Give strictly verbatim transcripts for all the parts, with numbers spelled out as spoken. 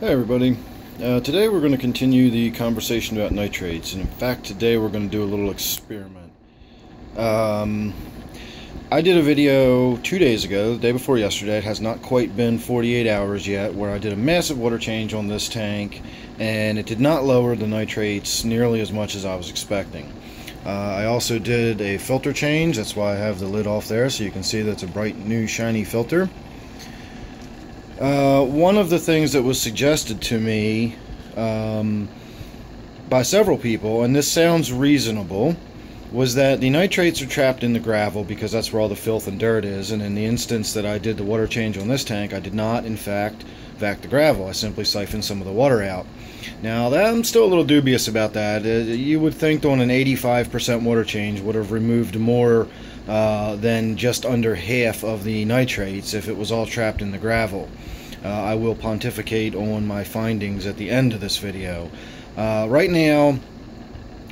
Hey everybody, uh, today we're going to continue the conversation about nitrates, and in fact today we're going to do a little experiment. Um, I did a video two days ago, the day before yesterday, it has not quite been forty-eight hours yet, where I did a massive water change on this tank and it did not lower the nitrates nearly as much as I was expecting. Uh, I also did a filter change, that's why I have the lid off there so you can see that's a bright new shiny filter. Uh, one of the things that was suggested to me um, by several people, and this sounds reasonable, was that the nitrates are trapped in the gravel because that's where all the filth and dirt is, and in the instance that I did the water change on this tank, I did not, in fact, vac the gravel. I simply siphoned some of the water out. Now, that, I'm still a little dubious about that. Uh, you would think on an eighty-five percent water change would have removed more uh, than just under half of the nitrates if it was all trapped in the gravel. Uh, I will pontificate on my findings at the end of this video. Uh, right now,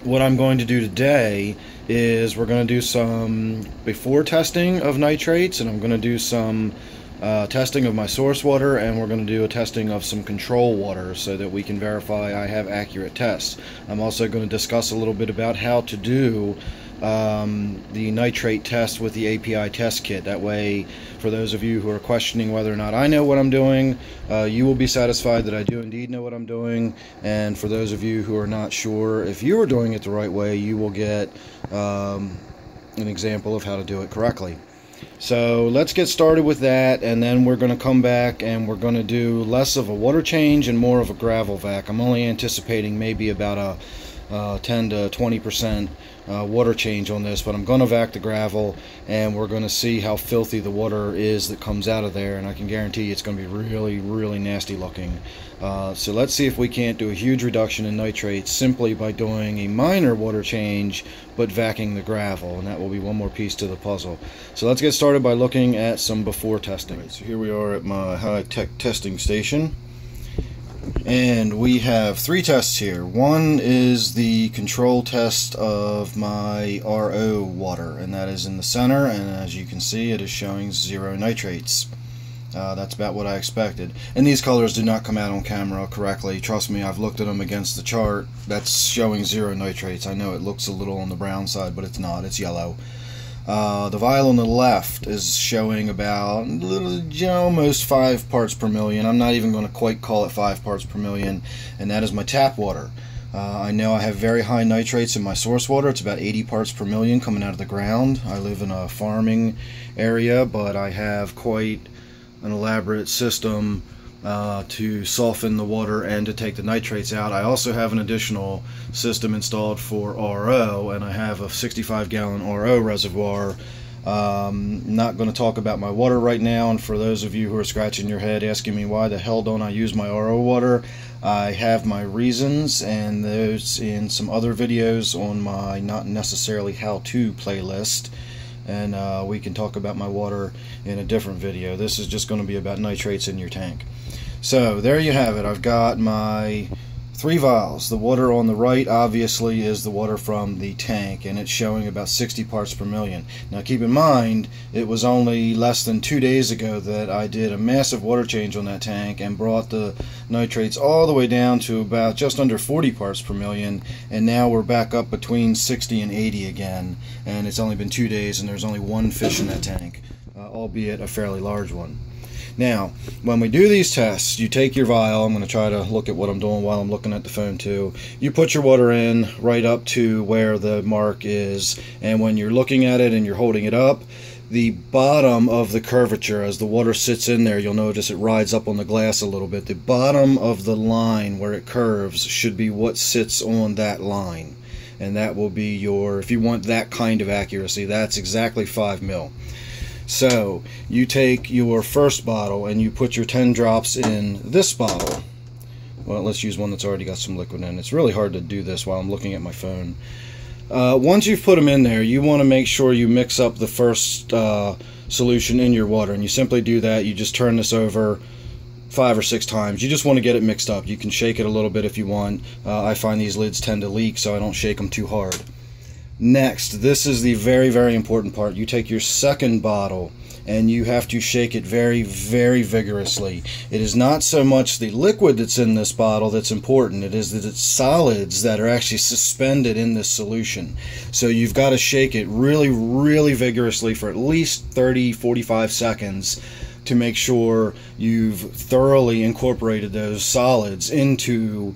what I'm going to do today is we're going to do some before testing of nitrates, and I'm going to do some uh, testing of my source water, and we're going to do a testing of some control water so that we can verify I have accurate tests. I'm also going to discuss a little bit about how to do Um, the nitrate test with the A P I test kit. That way, for those of you who are questioning whether or not I know what I'm doing, uh, you will be satisfied that I do indeed know what I'm doing, and for those of you who are not sure if you are doing it the right way, you will get um, an example of how to do it correctly. So let's get started with that, and then we're going to come back and we're going to do less of a water change and more of a gravel vac. I'm only anticipating maybe about a Uh, ten to twenty percent uh, water change on this, but I'm going to vac the gravel and we're going to see how filthy the water is that comes out of there, and I can guarantee it's going to be really, really nasty looking. Uh, so let's see if we can't do a huge reduction in nitrates simply by doing a minor water change but vacuuming the gravel, and that will be one more piece to the puzzle. So let's get started by looking at some before testing. Right, so here we are at my high-tech testing station. And we have three tests here. One is the control test of my R O water, and that is in the center, and as you can see it is showing zero nitrates. Uh, that's about what I expected. And these colors do not come out on camera correctly. Trust me, I've looked at them against the chart. That's showing zero nitrates. I know it looks a little on the brown side, but it's not. It's yellow. Uh, the vial on the left is showing about, you know, almost five parts per million. I'm not even going to quite call it five parts per million, and that is my tap water. Uh, I know I have very high nitrates in my source water. It's about eighty parts per million coming out of the ground. I live in a farming area, but I have quite an elaborate system Uh, to soften the water and to take the nitrates out. I also have an additional system installed for R O, and I have a sixty-five gallon R O reservoir. Um, not going to talk about my water right now, and for those of you who are scratching your head asking me why the hell don't I use my R O water, I have my reasons, and those in some other videos on my not necessarily how-to playlist. And uh, we can talk about my water in a different video. This is just going to be about nitrates in your tank. So there you have it. I've got my three vials. The water on the right obviously is the water from the tank, and it's showing about sixty parts per million. Now keep in mind, it was only less than two days ago that I did a massive water change on that tank and brought the nitrates all the way down to about just under forty parts per million, and now we're back up between sixty and eighty again, and it's only been two days and there's only one fish in that tank, uh, albeit a fairly large one. Now, when we do these tests, you take your vial. I'm going to try to look at what I'm doing while I'm looking at the phone too. You put your water in right up to where the mark is, and when you're looking at it and you're holding it up, the bottom of the curvature, as the water sits in there, you'll notice it rides up on the glass a little bit. The bottom of the line where it curves should be what sits on that line. And that will be your, if you want that kind of accuracy, that's exactly five mil. So you take your first bottle and you put your ten drops in this bottle. Well, let's use one that's already got some liquid in. It's really hard to do this while I'm looking at my phone. Uh, once you've put them in there, you want to make sure you mix up the first uh, solution in your water, and you simply do that. You just turn this over five or six times. You just want to get it mixed up. You can shake it a little bit if you want. Uh, I find these lids tend to leak, so I don't shake them too hard. Next, this is the very, very important part. You take your second bottle and you have to shake it very, very vigorously. It is not so much the liquid that's in this bottle that's important, it is that it's solids that are actually suspended in this solution. So you've got to shake it really, really vigorously for at least thirty, forty-five seconds to make sure you've thoroughly incorporated those solids into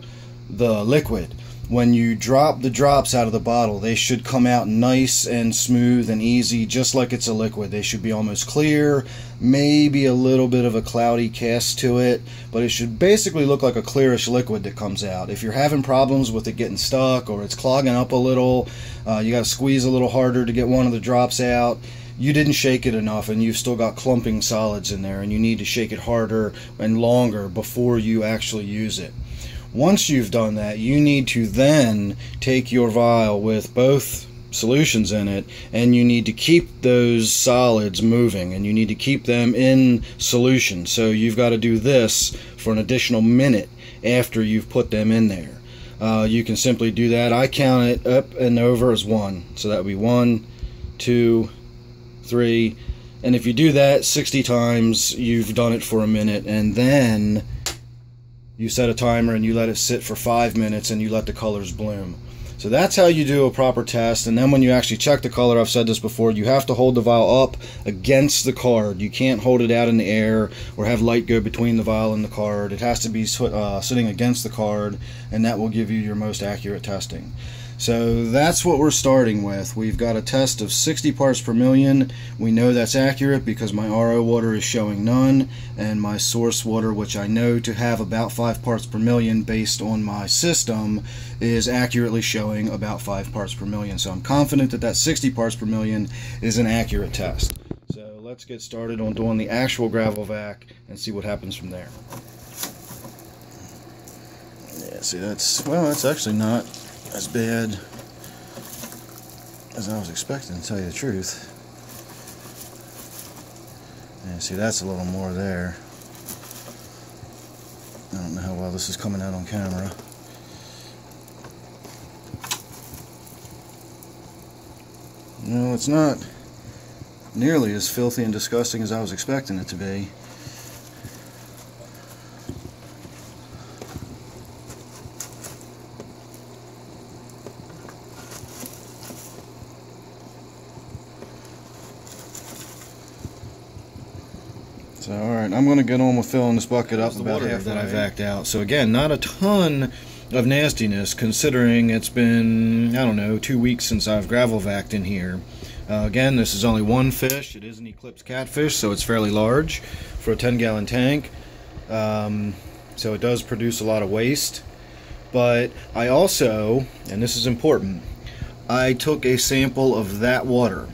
the liquid. When you drop the drops out of the bottle, they should come out nice and smooth and easy, just like it's a liquid. They should be almost clear, maybe a little bit of a cloudy cast to it, but it should basically look like a clearish liquid that comes out. If you're having problems with it getting stuck or it's clogging up a little, uh, you got to squeeze a little harder to get one of the drops out. You didn't shake it enough and you've still got clumping solids in there, and you need to shake it harder and longer before you actually use it. Once you've done that, you need to then take your vial with both solutions in it, and you need to keep those solids moving, and you need to keep them in solution. So you've got to do this for an additional minute after you've put them in there. Uh, you can simply do that. I count it up and over as one. So that would be one, two, three. And if you do that sixty times, you've done it for a minute, and then you set a timer and you let it sit for five minutes and you let the colors bloom. So that's how you do a proper test. And then when you actually check the color, I've said this before, you have to hold the vial up against the card. You can't hold it out in the air or have light go between the vial and the card. It has to be uh, sitting against the card, and that will give you your most accurate testing. So that's what we're starting with. We've got a test of sixty parts per million. We know that's accurate because my R O water is showing none, and my source water, which I know to have about five parts per million based on my system, is accurately showing about five parts per million. So I'm confident that that sixty parts per million is an accurate test. So let's get started on doing the actual gravel vac and see what happens from there. Yeah, see, that's, well, that's actually not as bad as I was expecting, to tell you the truth. And see, that's a little more there. I don't know how well this is coming out on camera. No, it's not nearly as filthy and disgusting as I was expecting it to be. So, all right, I'm going to get on with filling this bucket up about half that I vac'd out. So, again, not a ton of nastiness, considering it's been, I don't know, two weeks since I've gravel vac'd in here. Uh, again, this is only one fish. It is an Eclipse catfish, so it's fairly large for a ten gallon tank. Um, so it does produce a lot of waste. But I also, and this is important, I took a sample of that water.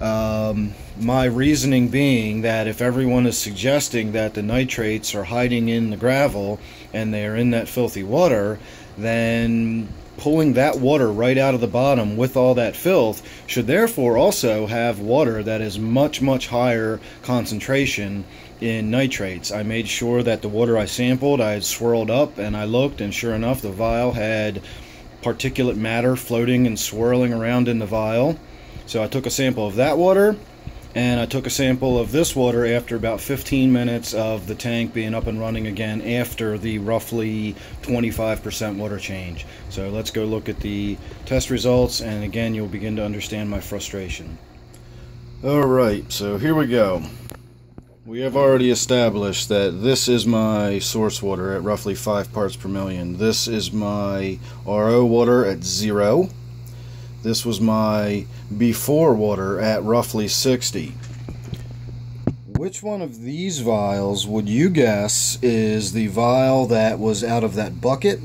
Um, my reasoning being that if everyone is suggesting that the nitrates are hiding in the gravel and they're in that filthy water, then pulling that water right out of the bottom with all that filth should therefore also have water that is much, much higher concentration in nitrates. I made sure that the water I sampled, I had swirled up, and I looked, and sure enough, the vial had particulate matter floating and swirling around in the vial. So I took a sample of that water, and I took a sample of this water after about fifteen minutes of the tank being up and running again after the roughly twenty-five percent water change. So let's go look at the test results, and again, you'll begin to understand my frustration. All right, so here we go. We have already established that this is my source water at roughly five parts per million. This is my R O water at zero. This was my before water at roughly sixty. Which one of these vials would you guess is the vial that was out of that bucket?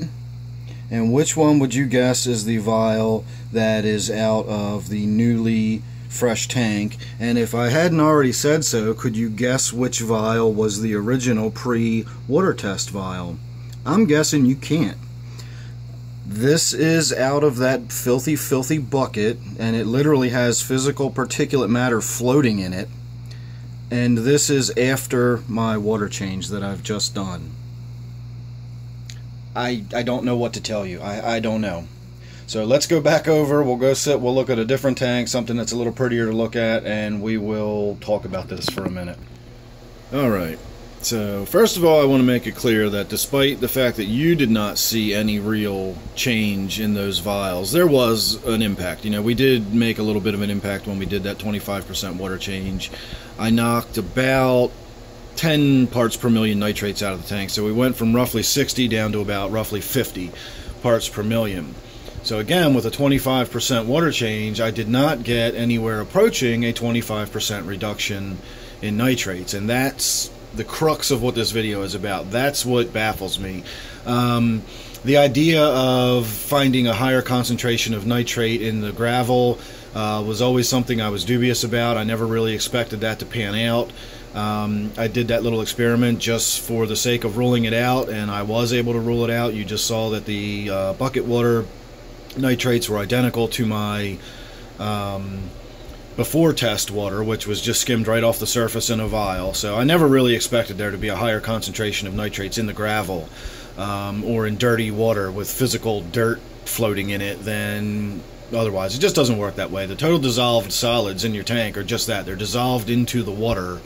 And which one would you guess is the vial that is out of the newly fresh tank? And if I hadn't already said so, could you guess which vial was the original pre-water test vial? I'm guessing you can't. This is out of that filthy, filthy bucket, and it literally has physical particulate matter floating in it. And this is after my water change that I've just done. I, I don't know what to tell you. I, I don't know. So let's go back over, we'll go sit, we'll look at a different tank, something that's a little prettier to look at, and we will talk about this for a minute. All right, so first of all, I want to make it clear that despite the fact that you did not see any real change in those vials, there was an impact. You know, we did make a little bit of an impact when we did that twenty-five percent water change. I knocked about ten parts per million nitrates out of the tank, so we went from roughly sixty down to about roughly fifty parts per million. So again, with a twenty-five percent water change, I did not get anywhere approaching a twenty-five percent reduction in nitrates, and that's the crux of what this video is about. That's what baffles me. Um, the idea of finding a higher concentration of nitrate in the gravel uh, was always something I was dubious about. I never really expected that to pan out. Um, I did that little experiment just for the sake of ruling it out, and I was able to rule it out. You just saw that the uh, bucket water nitrates were identical to my um, before test water, which was just skimmed right off the surface in a vial. So I never really expected there to be a higher concentration of nitrates in the gravel um, or in dirty water with physical dirt floating in it than otherwise. It just doesn't work that way. The total dissolved solids in your tank are just that. They're dissolved into the water.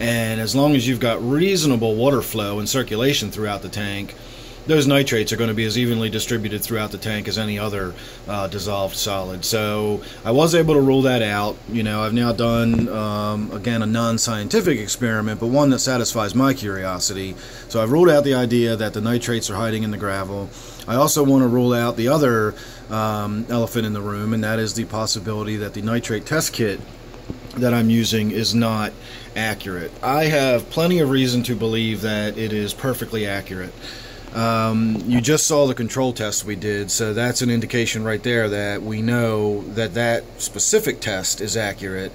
And as long as you've got reasonable water flow and circulation throughout the tank, those nitrates are going to be as evenly distributed throughout the tank as any other uh, dissolved solid. So I was able to rule that out. You know, I've now done, um, again, a non-scientific experiment, but one that satisfies my curiosity. So I've ruled out the idea that the nitrates are hiding in the gravel. I also want to rule out the other um, elephant in the room, and that is the possibility that the nitrate test kit that I'm using is not accurate. I have plenty of reason to believe that it is perfectly accurate. Um, you just saw the control test we did, so that's an indication right there that we know that that specific test is accurate.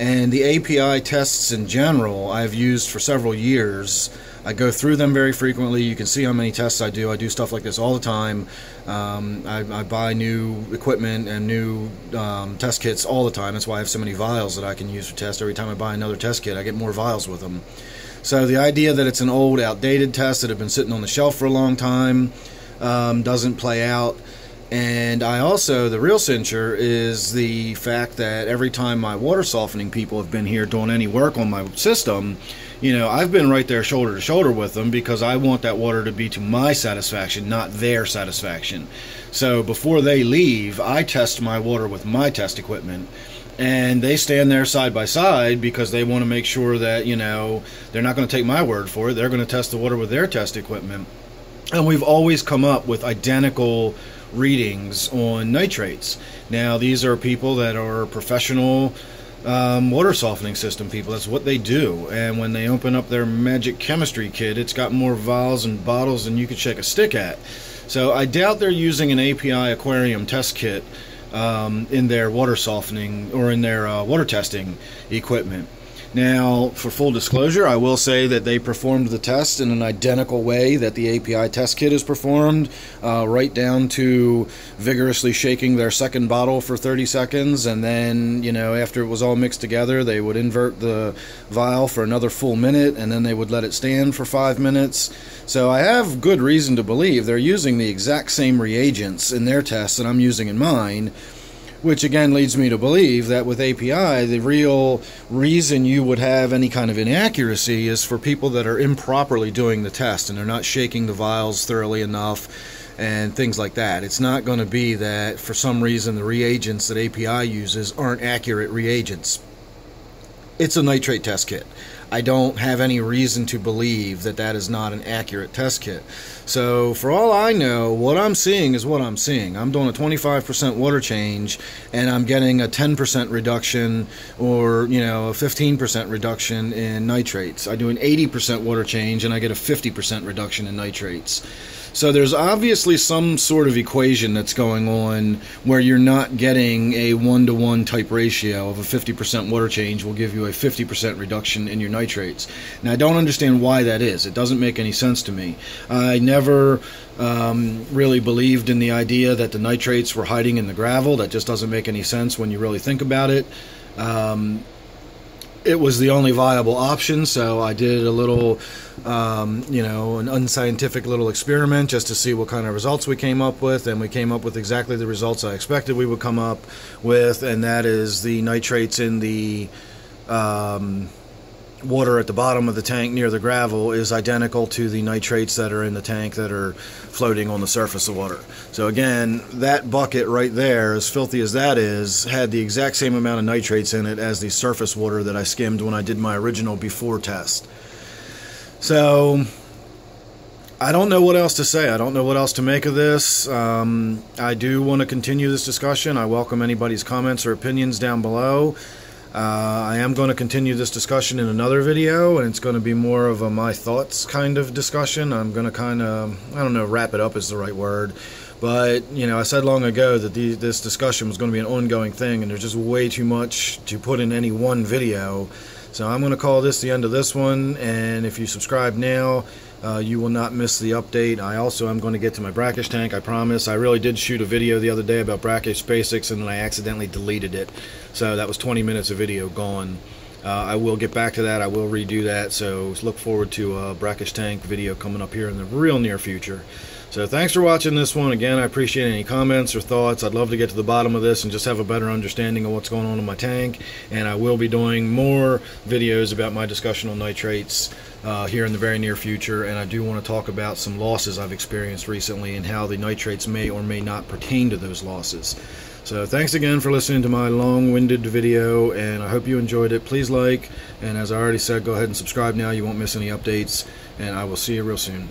And the A P I tests in general I've used for several years. I go through them very frequently. You can see how many tests I do. I do stuff like this all the time. Um, I, I buy new equipment and new um, test kits all the time. That's why I have so many vials that I can use for tests. Every time I buy another test kit, I get more vials with them. So the idea that it's an old, outdated test that have been sitting on the shelf for a long time um, doesn't play out. And I also, the real censure is the fact that every time my water softening people have been here doing any work on my system, you know, I've been right there shoulder to shoulder with them because I want that water to be to my satisfaction, not their satisfaction. So before they leave, I test my water with my test equipment. And they stand there side by side because they want to make sure that, you know, they're not going to take my word for it. They're going to test the water with their test equipment. And we've always come up with identical readings on nitrates. Now, these are people that are professional um, water softening system people. That's what they do. And when they open up their magic chemistry kit, it's got more vials and bottles than you could shake a stick at. So I doubt they're using an A P I aquarium test kit Um, in their water softening or in their uh, water testing equipment. Now, for full disclosure, I will say that they performed the test in an identical way that the A P I test kit is performed, uh, right down to vigorously shaking their second bottle for thirty seconds, and then, you know, after it was all mixed together, they would invert the vial for another full minute, and then they would let it stand for five minutes. So I have good reason to believe they're using the exact same reagents in their tests that I'm using in mine, which again leads me to believe that with A P I, the real reason you would have any kind of inaccuracy is for people that are improperly doing the test and they're not shaking the vials thoroughly enough and things like that. It's not going to be that for some reason the reagents that A P I uses aren't accurate reagents. It's a nitrate test kit. I don't have any reason to believe that that is not an accurate test kit. So for all I know, what I'm seeing is what I'm seeing. I'm doing a twenty-five percent water change and I'm getting a ten percent reduction or, you know, a fifteen percent reduction in nitrates. I do an eighty percent water change and I get a fifty percent reduction in nitrates. So there's obviously some sort of equation that's going on where you're not getting a one-to-one type ratio of a fifty percent water change will give you a fifty percent reduction in your nitrates. Now, I don't understand why that is. It doesn't make any sense to me. I never um, really believed in the idea that the nitrates were hiding in the gravel. That just doesn't make any sense when you really think about it. Um, it was the only viable option, so I did a little, um, you know, an unscientific little experiment just to see what kind of results we came up with, and we came up with exactly the results I expected we would come up with, and that is the nitrates in the um, water at the bottom of the tank near the gravel is identical to the nitrates that are in the tank that are floating on the surface of water. So again, that bucket right there, as filthy as that is, had the exact same amount of nitrates in it as the surface water that I skimmed when I did my original before test. So I don't know what else to say. I don't know what else to make of this. Um, I do want to continue this discussion. I welcome anybody's comments or opinions down below. Uh, I am going to continue this discussion in another video, and it's going to be more of a my thoughts kind of discussion. I'm going to kind of, I don't know, wrap it up is the right word. But, you know, I said long ago that the, this discussion was going to be an ongoing thing, and there's just way too much to put in any one video. So I'm going to call this the end of this one, and if you subscribe now, uh, you will not miss the update. I also am going to get to my brackish tank, I promise. I really did shoot a video the other day about brackish basics, and then I accidentally deleted it. So that was twenty minutes of video gone. Uh, I will get back to that. I will redo that. So look forward to a brackish tank video coming up here in the real near future. So thanks for watching this one. Again, I appreciate any comments or thoughts. I'd love to get to the bottom of this and just have a better understanding of what's going on in my tank. And I will be doing more videos about my discussion on nitrates uh, here in the very near future. And I do want to talk about some losses I've experienced recently and how the nitrates may or may not pertain to those losses. So thanks again for listening to my long-winded video, and I hope you enjoyed it. Please like, and as I already said, go ahead and subscribe now. You won't miss any updates, and I will see you real soon.